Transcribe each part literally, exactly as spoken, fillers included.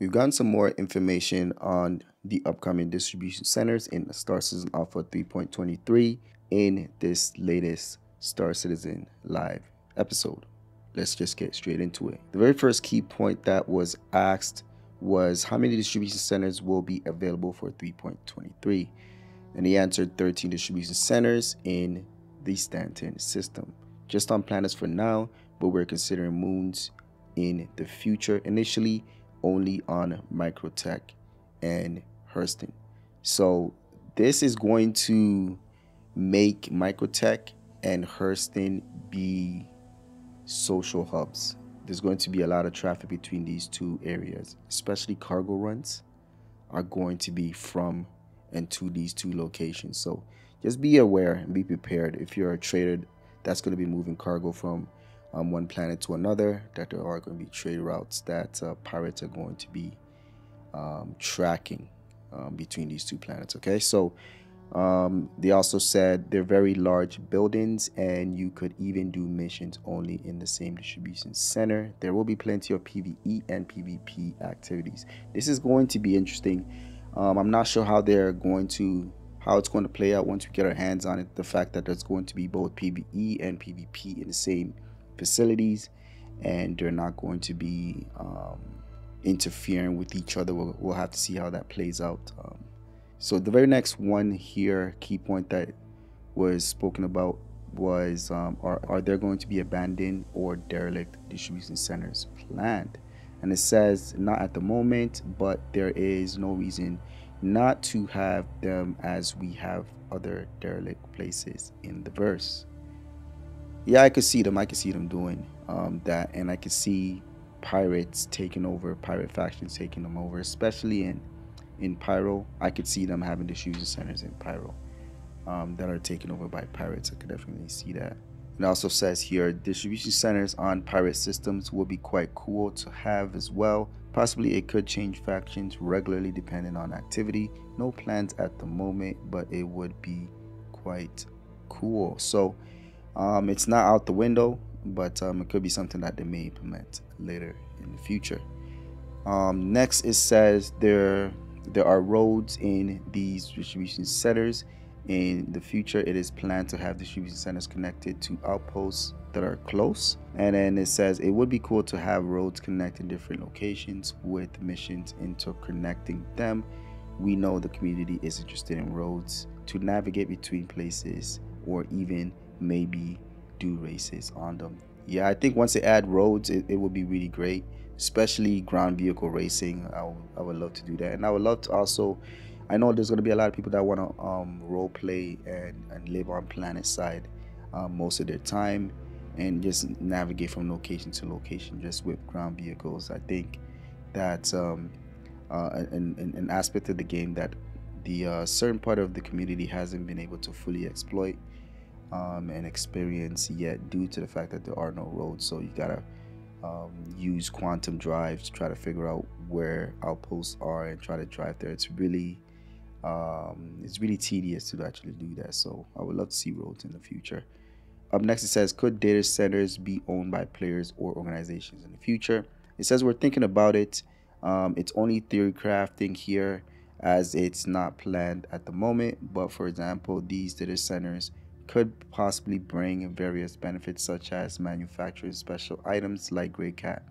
We've gotten some more information on the upcoming distribution centers in Star Citizen Alpha three point twenty-three in this latest Star Citizen Live episode. Let's just get straight into it. The very first key point that was asked was how many distribution centers will be available for three point twenty-three, and he answered thirteen distribution centers in the Stanton system, just on planets for now, but we're considering moons in the future, initially only on Microtech and Hurston. So this is going to make Microtech and Hurston be social hubs. There's going to be a lot of traffic between these two areas, especially cargo runs are going to be from and to these two locations. So just be aware and be prepared if you're a trader that's going to be moving cargo from um, one planet to another, that there are going to be trade routes that uh, pirates are going to be um, tracking um, between these two planets. Okay, so um, they also said they're very large buildings and you could even do missions only in the same distribution center. There will be plenty of PvE and PvP activities. This is going to be interesting. Um, I'm not sure how they're going to, how it's going to play out once we get our hands on it. The fact that there's going to be both PvE and PvP in the same facilities, and they're not going to be um, interfering with each other. We'll, we'll have to see how that plays out. Um, so the very next one here, key point that was spoken about was, um, are, are there going to be abandoned or derelict distribution centers planned? And it says not at the moment, but there is no reason not to have them, as we have other derelict places in the verse. Yeah, I could see them. I could see them doing um, that. And I could see pirates taking over, pirate factions taking them over, especially in, in Pyro. I could see them having distribution centers in Pyro um, that are taken over by pirates. I could definitely see that. It also says here, distribution centers on pirate systems will be quite cool to have as well. Possibly it could change factions regularly depending on activity. No plans at the moment, but it would be quite cool. So um, it's not out the window, but um, it could be something that they may implement later in the future. Um, next, it says there, there are roads in these distribution centers. In the future, it is planned to have distribution centers connected to outposts that are close. And then it says it would be cool to have roads connecting different locations with missions interconnecting them. We know the community is interested in roads to navigate between places, or even maybe do races on them. Yeah, I think once they add roads, it, it would be really great, especially ground vehicle racing. I, I would love to do that. And I would love to also, I know there's going to be a lot of people that want to um, role play and, and live on planet side um, most of their time and just navigate from location to location just with ground vehicles. I think that's um, uh, an, an aspect of the game that the uh, certain part of the community hasn't been able to fully exploit um, and experience yet, due to the fact that there are no roads. So you got to Um, use quantum drive to try to figure out where outposts are and try to drive there. It's really um, it's really tedious to actually do that, so I would love to see roads in the future. Up next, it says, could data centers be owned by players or organizations in the future? It says we're thinking about it. Um, it's only theory crafting here, as it's not planned at the moment, but for example, these data centers could possibly bring various benefits, such as manufacturing special items like Grey Cat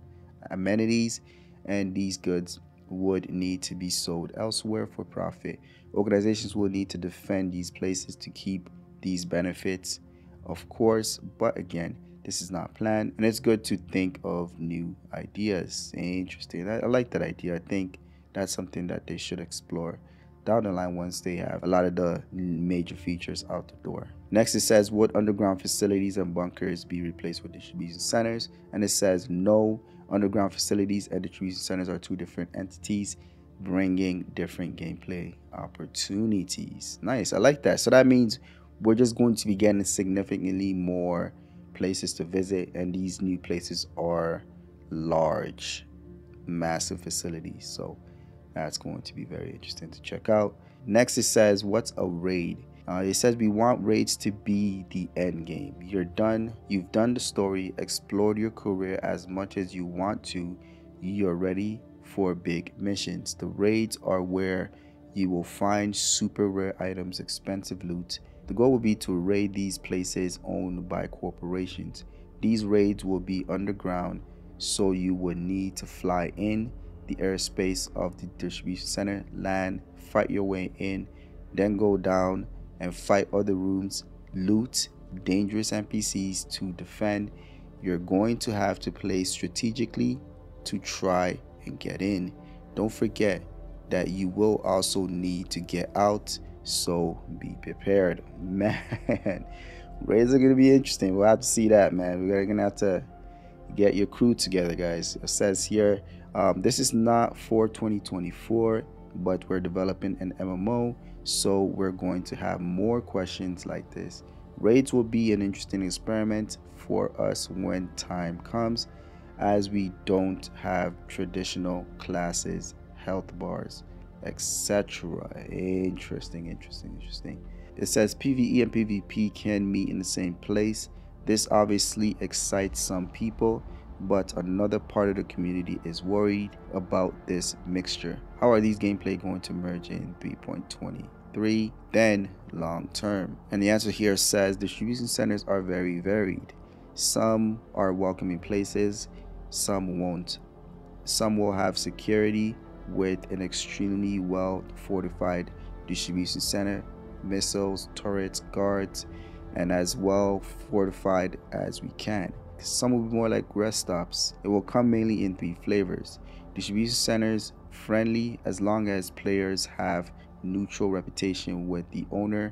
amenities, and these goods would need to be sold elsewhere for profit. Organizations will need to defend these places to keep these benefits, of course, but again, this is not planned, and it's good to think of new ideas. Interesting. I, I like that idea. I think that's something that they should explore down the line once they have a lot of the major features out the door. Next, it says, would underground facilities and bunkers be replaced with distribution centers? And it says no, underground facilities and distribution centers are two different entities, bringing different gameplay opportunities. Nice, I like that. So that means we're just going to be getting significantly more places to visit, and these new places are large, massive facilities. So that's going to be very interesting to check out. Next, it says, what's a raid? Uh, it says we want raids to be the end game. You're done. You've done the story, explored your career as much as you want to. You're ready for big missions. The raids are where you will find super rare items, expensive loot. The goal will be to raid these places owned by corporations. These raids will be underground, so you will need to fly in the airspace of the distribution center, land, fight your way in, then go down and fight other rooms, loot dangerous N P Cs to defend. You're going to have to play strategically to try and get in. Don't forget that you will also need to get out, so be prepared, man. Raids are gonna be interesting. We'll have to see that, man. We're gonna have to get your crew together, guys. It says here, um, this is not for twenty twenty-four, but we're developing an M M O, so we're going to have more questions like this. Raids will be an interesting experiment for us when time comes, as we don't have traditional classes, health bars, etc. interesting interesting interesting. It says P V E and P V P can meet in the same place. This obviously excites some people, but another part of the community is worried about this mixture. How are these gameplay going to merge in three point twenty-three then long term? And the answer here says distribution centers are very varied. Some are welcoming places, some won't. Some will have security with an extremely well fortified distribution center, missiles, turrets, guards, and as well fortified as we can. Some will be more like rest stops. It will come mainly in three flavors. Distribution centers friendly as long as players have neutral reputation with the owner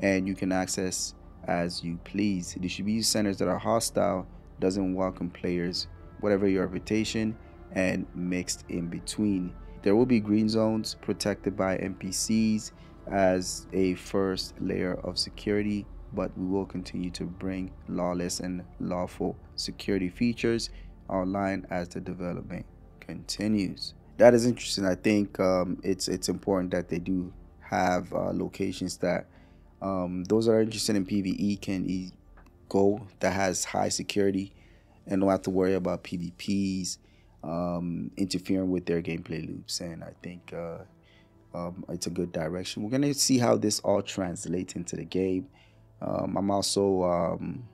and you can access as you please. Distribution centers that are hostile doesn't welcome players, whatever your reputation, and mixed in between. There will be green zones protected by N P Cs as a first layer of security, but we will continue to bring lawless and lawful security features online as the development continues. That is interesting. I think um, it's it's important that they do have uh, locations that um, those that are interested in P V E can e go that has high security and don't have to worry about P V Ps um, interfering with their gameplay loops. And I think uh, um, it's a good direction. We're gonna see how this all translates into the game. Um, I'm also um,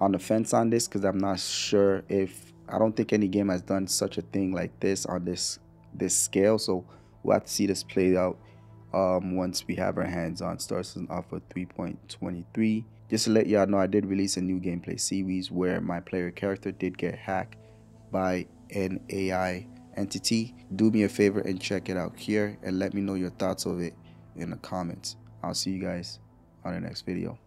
on the fence on this because I'm not sure if I don't think any game has done such a thing like this on this this scale. So we'll have to see this played out um, once we have our hands on Star Citizen Alpha three point twenty-three. Just to let y'all know, I did release a new gameplay series where my player character did get hacked by an A I entity. Do me a favor and check it out here and let me know your thoughts of it in the comments. I'll see you guys on the next video.